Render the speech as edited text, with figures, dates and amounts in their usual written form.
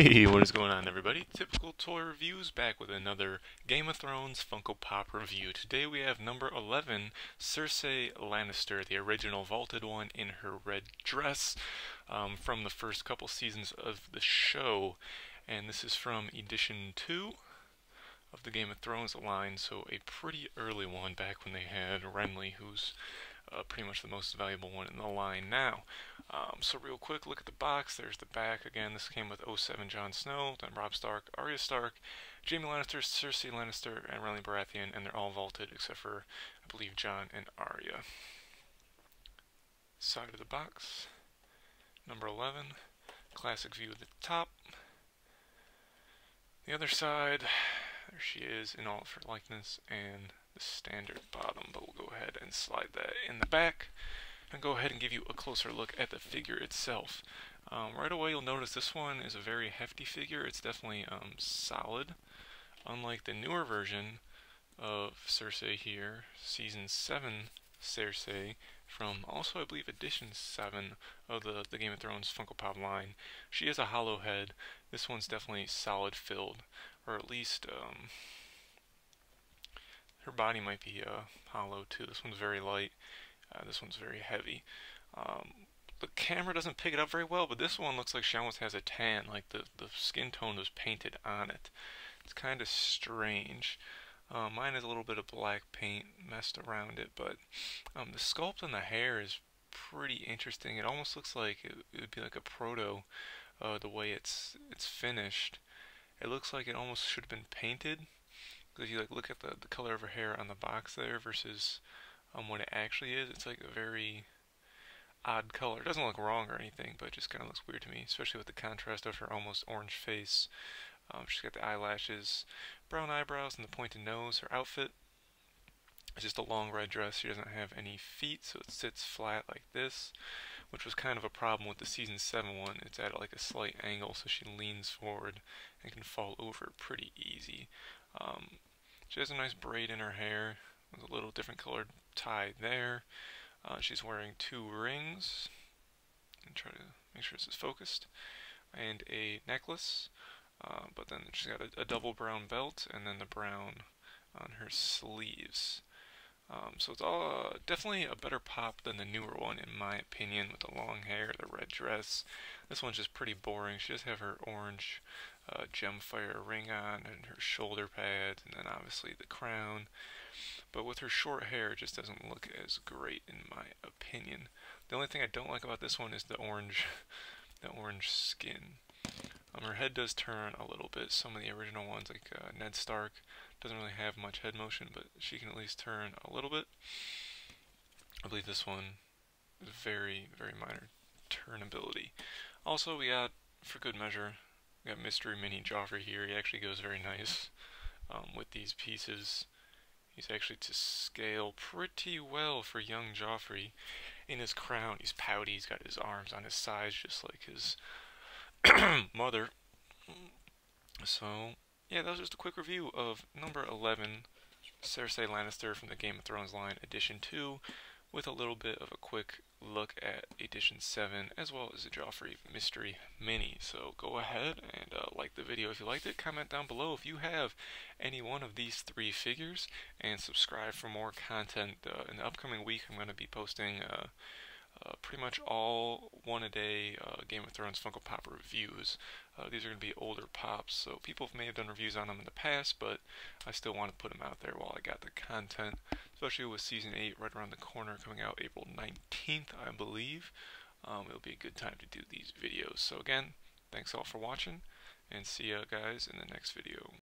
Hey, what is going on, everybody? Typical Toy Reviews back with another Game of Thrones Funko Pop review. Today we have number 11, Cersei Lannister, the original vaulted one in her red dress from the first couple seasons of the show. And this is from edition 2 of the Game of Thrones line, so a pretty early one back when they had Renly, who's pretty much the most valuable one in the line now. So real quick, look at the box. There's the back. Again, this came with 07 Jon Snow, then Robb Stark, Arya Stark, Jaime Lannister, Cersei Lannister, and Renly Baratheon, and they're all vaulted except for, I believe, Jon and Arya. Side of the box, number 11, classic view of the top. The other side, there she is in all of her likeness, and the standard bottom, but we'll go ahead and slide that in the back and go ahead and give you a closer look at the figure itself. Right away you'll notice this one is a very hefty figure. It's definitely solid, unlike the newer version of Cersei here, season 7 Cersei, from also I believe edition 7 of the Game of Thrones Funko Pop line. She has a hollow head. This one's definitely solid filled, or at least her body might be hollow too. This one's very light. This one's very heavy. The camera doesn't pick it up very well, but this one looks like she almost has a tan, like the skin tone was painted on it. It's kind of strange. Mine has a little bit of black paint messed around it, but the sculpt on the hair is pretty interesting. It almost looks like it would be like a proto, the way it's finished. It looks like it almost should have been painted. If you like look at the color of her hair on the box there versus what it actually is, it's like a very odd color. It doesn't look wrong or anything, but it just kind of looks weird to me, especially with the contrast of her almost orange face. She's got the eyelashes, brown eyebrows, and the pointed nose. Her outfit is just a long red dress. She doesn't have any feet, so it sits flat like this, which was kind of a problem with the season 7 one. It's at like a slight angle, so she leans forward and can fall over pretty easy. She has a nice braid in her hair with a little different colored tie there. She's wearing 2 rings, and try to make sure this is focused, and a necklace, but then she's got a double brown belt and then the brown on her sleeves. So it's all definitely a better pop than the newer one, in my opinion, with the long hair, the red dress. This one's just pretty boring. She does have her orange gemfire ring on and her shoulder pads, and then obviously the crown. But with her short hair, it just doesn't look as great, in my opinion. The only thing I don't like about this one is the orange skin. Her head does turn a little bit. Some of the original ones, like Ned Stark, doesn't really have much head motion, but she can at least turn a little bit. I believe this one is very, very minor turnability. Also, we got, for good measure, we got Mystery Mini Joffrey here. He actually goes very nice with these pieces. He's actually to scale pretty well for young Joffrey. In his crown, he's pouty. He's got his arms on his sides, just like his mother. So yeah, that was just a quick review of number 11, Cersei Lannister from the Game of Thrones line, edition 2, with a little bit of a quick look at edition 7, as well as the Joffrey Mystery Mini. So go ahead and like the video if you liked it, comment down below if you have any one of these 3 figures, and subscribe for more content. In the upcoming week, I'm going to be posting pretty much all one-a-day Game of Thrones Funko Pop reviews. These are going to be older pops, so people may have done reviews on them in the past, but I still want to put them out there while I got the content, especially with Season 8 right around the corner, coming out April 19th, I believe. It'll be a good time to do these videos. So again, thanks all for watching, and see you guys in the next video.